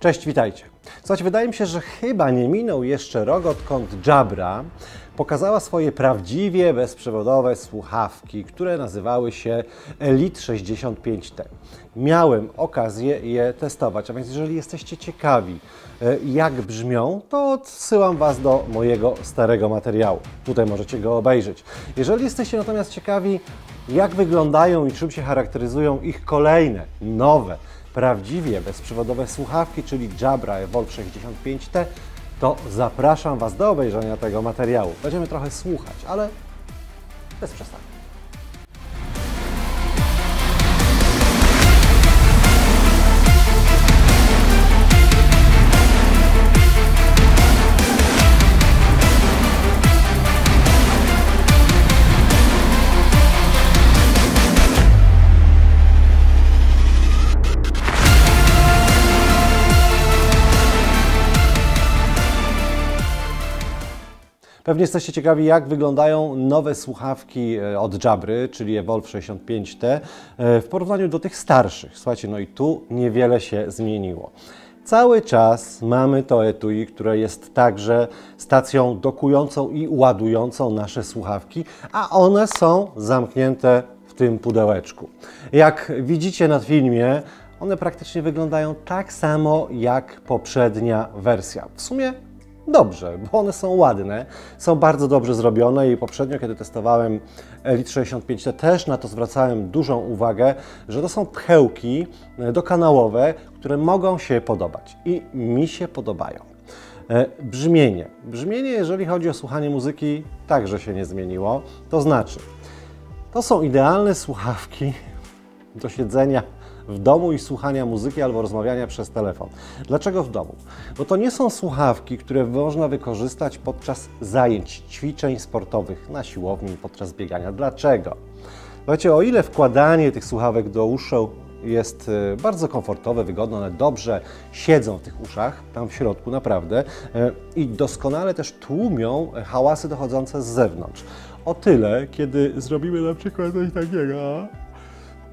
Cześć, witajcie. Słuchajcie, wydaje mi się, że chyba nie minął jeszcze rok, odkąd Jabra pokazała swoje prawdziwie bezprzewodowe słuchawki, które nazywały się Elite 65T. Miałem okazję je testować, a więc jeżeli jesteście ciekawi, jak brzmią, to odsyłam Was do mojego starego materiału. Tutaj możecie go obejrzeć. Jeżeli jesteście natomiast ciekawi, jak wyglądają i czym się charakteryzują ich kolejne, nowe, prawdziwie bezprzewodowe słuchawki, czyli Jabra Evolve 65T, to zapraszam Was do obejrzenia tego materiału. Będziemy trochę słuchać, ale bez przesady. Pewnie jesteście ciekawi, jak wyglądają nowe słuchawki od Jabry, czyli Evolve 65T, w porównaniu do tych starszych. Słuchajcie, no i tu niewiele się zmieniło. Cały czas mamy to etui, które jest także stacją dokującą i ładującą nasze słuchawki, a one są zamknięte w tym pudełeczku. Jak widzicie na filmie, one praktycznie wyglądają tak samo jak poprzednia wersja. W sumie dobrze, bo one są ładne, są bardzo dobrze zrobione i poprzednio, kiedy testowałem Elite 65T, też na to zwracałem dużą uwagę, że to są pchełki dokanałowe, które mogą się podobać i mi się podobają. Brzmienie. Brzmienie, jeżeli chodzi o słuchanie muzyki, także się nie zmieniło. To znaczy, to są idealne słuchawki do siedzenia w domu i słuchania muzyki albo rozmawiania przez telefon. Dlaczego w domu? Bo to nie są słuchawki, które można wykorzystać podczas zajęć, ćwiczeń sportowych na siłowni, podczas biegania. Dlaczego? Słuchajcie, o ile wkładanie tych słuchawek do uszu jest bardzo komfortowe, wygodne, one dobrze siedzą w tych uszach, tam w środku naprawdę, i doskonale też tłumią hałasy dochodzące z zewnątrz. O tyle, kiedy zrobimy na przykład coś takiego,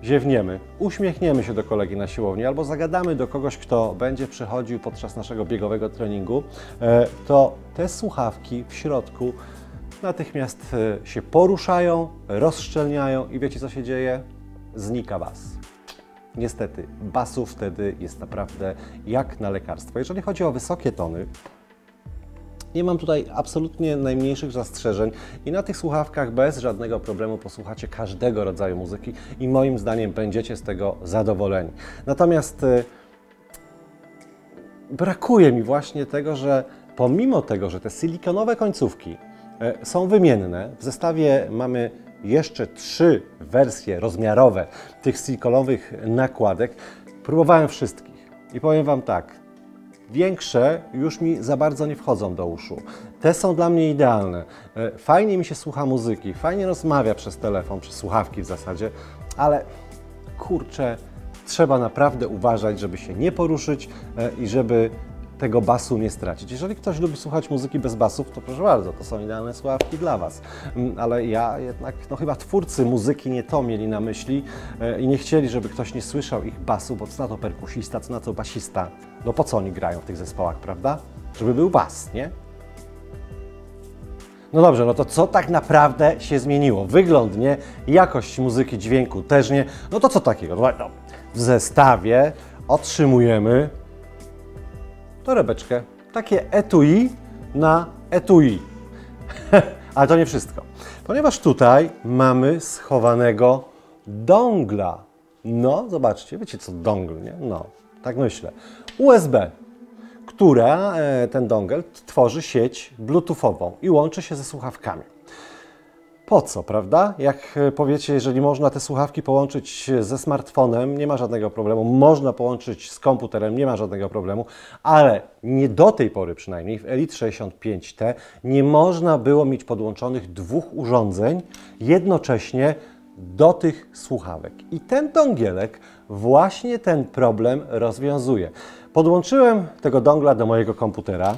ziewniemy, uśmiechniemy się do kolegi na siłowni albo zagadamy do kogoś, kto będzie przychodził podczas naszego biegowego treningu, to te słuchawki w środku natychmiast się poruszają, rozszczelniają i wiecie, co się dzieje? Znika bas. Niestety, basu wtedy jest naprawdę jak na lekarstwo. Jeżeli chodzi o wysokie tony, nie mam tutaj absolutnie najmniejszych zastrzeżeń i na tych słuchawkach bez żadnego problemu posłuchacie każdego rodzaju muzyki i moim zdaniem będziecie z tego zadowoleni. Natomiast brakuje mi właśnie tego, że pomimo tego, że te silikonowe końcówki są wymienne, w zestawie mamy jeszcze 3 wersje rozmiarowe tych silikonowych nakładek, próbowałem wszystkich i powiem Wam tak, większe już mi za bardzo nie wchodzą do uszu. Te są dla mnie idealne. Fajnie mi się słucha muzyki, fajnie rozmawia przez telefon, przez słuchawki w zasadzie, ale kurczę, trzeba naprawdę uważać, żeby się nie poruszyć i żeby tego basu nie stracić. Jeżeli ktoś lubi słuchać muzyki bez basów, to proszę bardzo, to są idealne słuchawki dla Was. Ale ja jednak, no chyba twórcy muzyki nie to mieli na myśli i nie chcieli, żeby ktoś nie słyszał ich basu, bo co na to perkusista, co na to basista. No po co oni grają w tych zespołach, prawda? Żeby był bas, nie? No dobrze, no to co tak naprawdę się zmieniło? Wygląd nie, jakość muzyki, dźwięku też nie. No to co takiego? No, w zestawie otrzymujemy torebeczkę, takie etui na etui. Ale to nie wszystko, ponieważ tutaj mamy schowanego dongla. No, zobaczcie, wiecie co dongle, nie? No, tak myślę. USB, która, ten dongle, tworzy sieć bluetoothową i łączy się ze słuchawkami. Po co, prawda? Jak powiecie, jeżeli można te słuchawki połączyć ze smartfonem, nie ma żadnego problemu, można połączyć z komputerem, nie ma żadnego problemu, ale nie do tej pory przynajmniej w Elite 65T nie można było mieć podłączonych 2 urządzeń jednocześnie do tych słuchawek. I ten dongielek właśnie ten problem rozwiązuje. Podłączyłem tego dongla do mojego komputera,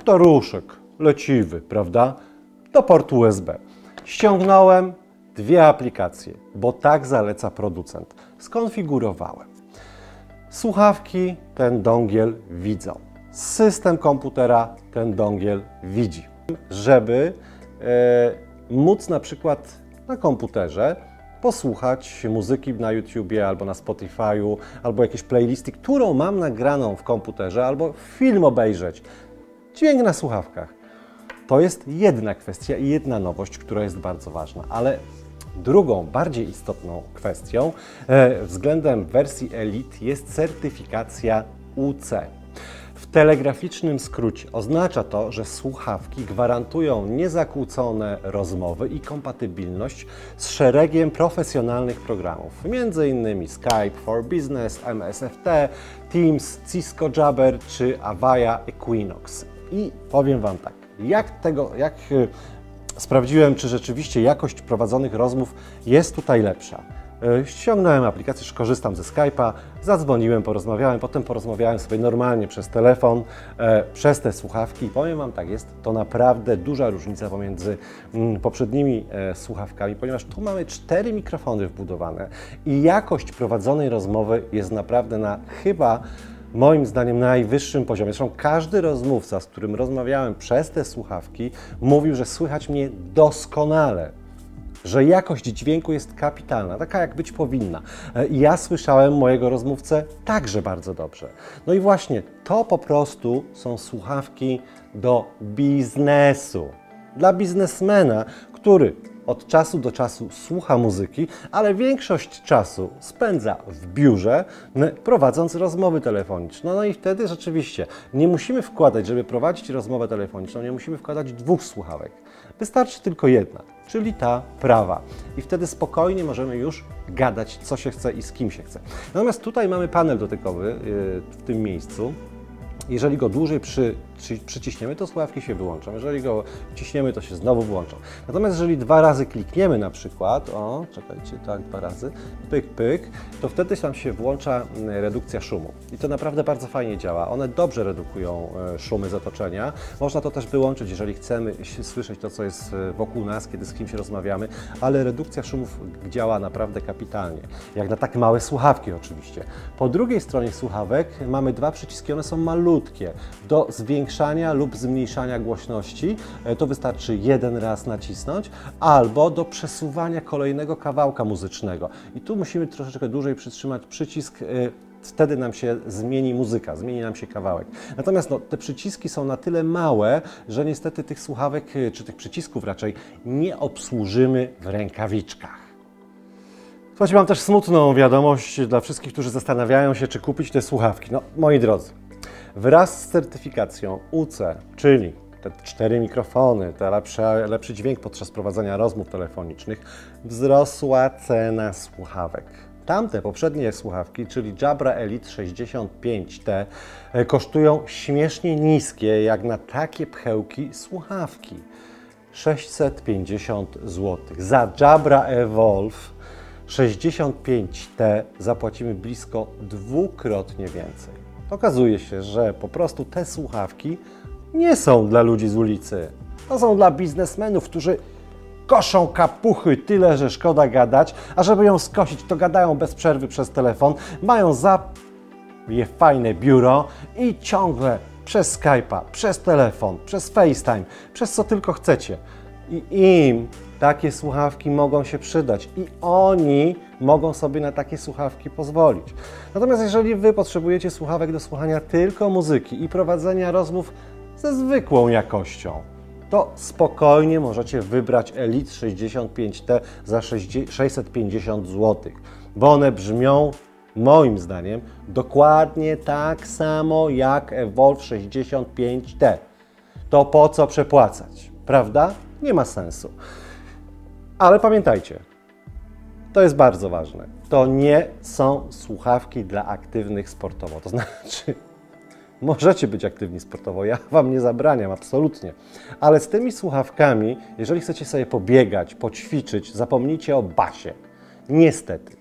staruszek, leciwy, prawda? Do portu USB. Ściągnąłem 2 aplikacje, bo tak zaleca producent. Skonfigurowałem. Słuchawki ten dongiel widzą. System komputera ten dongiel widzi. Żeby móc na przykład na komputerze posłuchać muzyki na YouTubie, albo na Spotify'u, albo jakieś playlisty, którą mam nagraną w komputerze, albo film obejrzeć. Dźwięk na słuchawkach. To jest jedna kwestia i jedna nowość, która jest bardzo ważna, ale drugą, bardziej istotną kwestią względem wersji Elite jest certyfikacja UC. W telegraficznym skrócie oznacza to, że słuchawki gwarantują niezakłócone rozmowy i kompatybilność z szeregiem profesjonalnych programów, m.in. Skype for Business, MSFT, Teams, Cisco Jabber czy Avaya Equinox. I powiem Wam tak, jak sprawdziłem, czy rzeczywiście jakość prowadzonych rozmów jest tutaj lepsza. Ściągnąłem aplikację, korzystam ze Skype'a, zadzwoniłem, porozmawiałem, potem porozmawiałem sobie normalnie przez telefon, przez te słuchawki i powiem Wam tak, jest to naprawdę duża różnica pomiędzy poprzednimi słuchawkami, ponieważ tu mamy 4 mikrofony wbudowane i jakość prowadzonej rozmowy jest naprawdę na chyba moim zdaniem najwyższym poziomie. Zresztą każdy rozmówca, z którym rozmawiałem przez te słuchawki, mówił, że słychać mnie doskonale, że jakość dźwięku jest kapitalna, taka jak być powinna. Ja słyszałem mojego rozmówcę także bardzo dobrze. No i właśnie, to po prostu są słuchawki do biznesu. Dla biznesmena, który od czasu do czasu słucha muzyki, ale większość czasu spędza w biurze, prowadząc rozmowy telefoniczne. No i wtedy rzeczywiście nie musimy wkładać, żeby prowadzić rozmowę telefoniczną, nie musimy wkładać 2 słuchawek. Wystarczy tylko jedna, czyli ta prawa. I wtedy spokojnie możemy już gadać, co się chce i z kim się chce. Natomiast tutaj mamy panel dotykowy w tym miejscu. Jeżeli go dłużej przyciśniemy, to słuchawki się wyłączą. Jeżeli go ciśniemy, to się znowu włączą. Natomiast jeżeli 2 razy klikniemy na przykład, o, czekajcie, tak 2 razy, pyk, pyk, to wtedy tam się włącza redukcja szumu. I to naprawdę bardzo fajnie działa. One dobrze redukują szumy z otoczenia. Można to też wyłączyć, jeżeli chcemy słyszeć to, co jest wokół nas, kiedy z kimś rozmawiamy, ale redukcja szumów działa naprawdę kapitalnie. Jak na tak małe słuchawki oczywiście. Po drugiej stronie słuchawek mamy 2 przyciski, one są malutkie. Do zwiększania lub zmniejszania głośności, to wystarczy 1 raz nacisnąć, albo do przesuwania kolejnego kawałka muzycznego. I tu musimy troszeczkę dłużej przytrzymać przycisk, wtedy nam się zmieni muzyka, zmieni nam się kawałek. Natomiast no, te przyciski są na tyle małe, że niestety tych słuchawek, czy tych przycisków raczej, nie obsłużymy w rękawiczkach. Słuchajcie, mam też smutną wiadomość dla wszystkich, którzy zastanawiają się, czy kupić te słuchawki. No, moi drodzy, wraz z certyfikacją UC, czyli te 4 mikrofony, te lepszy dźwięk podczas prowadzenia rozmów telefonicznych, wzrosła cena słuchawek. Tamte poprzednie słuchawki, czyli Jabra Elite 65T, kosztują śmiesznie niskie, jak na takie pchełki, słuchawki. 650 zł. Za Jabra Evolve 65T zapłacimy blisko 2-krotnie więcej. Okazuje się, że po prostu te słuchawki nie są dla ludzi z ulicy. To są dla biznesmenów, którzy koszą kapuchy tyle, że szkoda gadać, a żeby ją skosić, to gadają bez przerwy przez telefon, mają za fajne biuro i ciągle przez Skype'a, przez telefon, przez FaceTime, przez co tylko chcecie. I im takie słuchawki mogą się przydać i oni mogą sobie na takie słuchawki pozwolić. Natomiast jeżeli Wy potrzebujecie słuchawek do słuchania tylko muzyki i prowadzenia rozmów ze zwykłą jakością, to spokojnie możecie wybrać Elite 65T za 650 zł, bo one brzmią moim zdaniem dokładnie tak samo jak Evolve 65T. To po co przepłacać, prawda? Nie ma sensu. Ale pamiętajcie, to jest bardzo ważne, to nie są słuchawki dla aktywnych sportowo. To znaczy, możecie być aktywni sportowo, ja Wam nie zabraniam, absolutnie. Ale z tymi słuchawkami, jeżeli chcecie sobie pobiegać, poćwiczyć, zapomnijcie o basie. Niestety.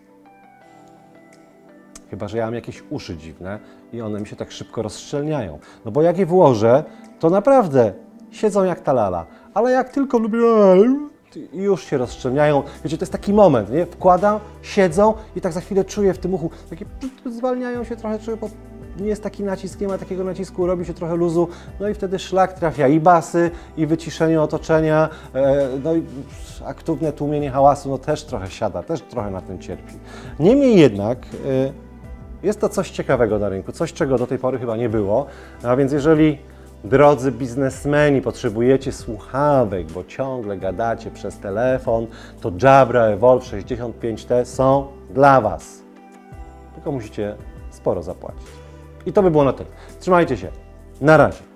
Chyba że ja mam jakieś uszy dziwne i one mi się tak szybko rozszczelniają. No bo jak je włożę, to naprawdę siedzą jak ta lala. Ale jak tylko lubię... już się rozszczelniają. Wiecie, to jest taki moment, nie? Wkładam, siedzą i tak za chwilę czuję w tym uchu, takie zwalniają się trochę, czuję, bo nie jest taki nacisk, nie ma takiego nacisku, robi się trochę luzu, no i wtedy szlak trafia i basy, i wyciszenie otoczenia, no i aktywne tłumienie hałasu, no też trochę siada, też trochę na tym cierpi. Niemniej jednak jest to coś ciekawego na rynku, coś, czego do tej pory chyba nie było, a więc jeżeli drodzy biznesmeni, potrzebujecie słuchawek, bo ciągle gadacie przez telefon, to Jabra Evolve 65T są dla Was. Tylko musicie sporo zapłacić. I to by było na tyle. Trzymajcie się. Na razie.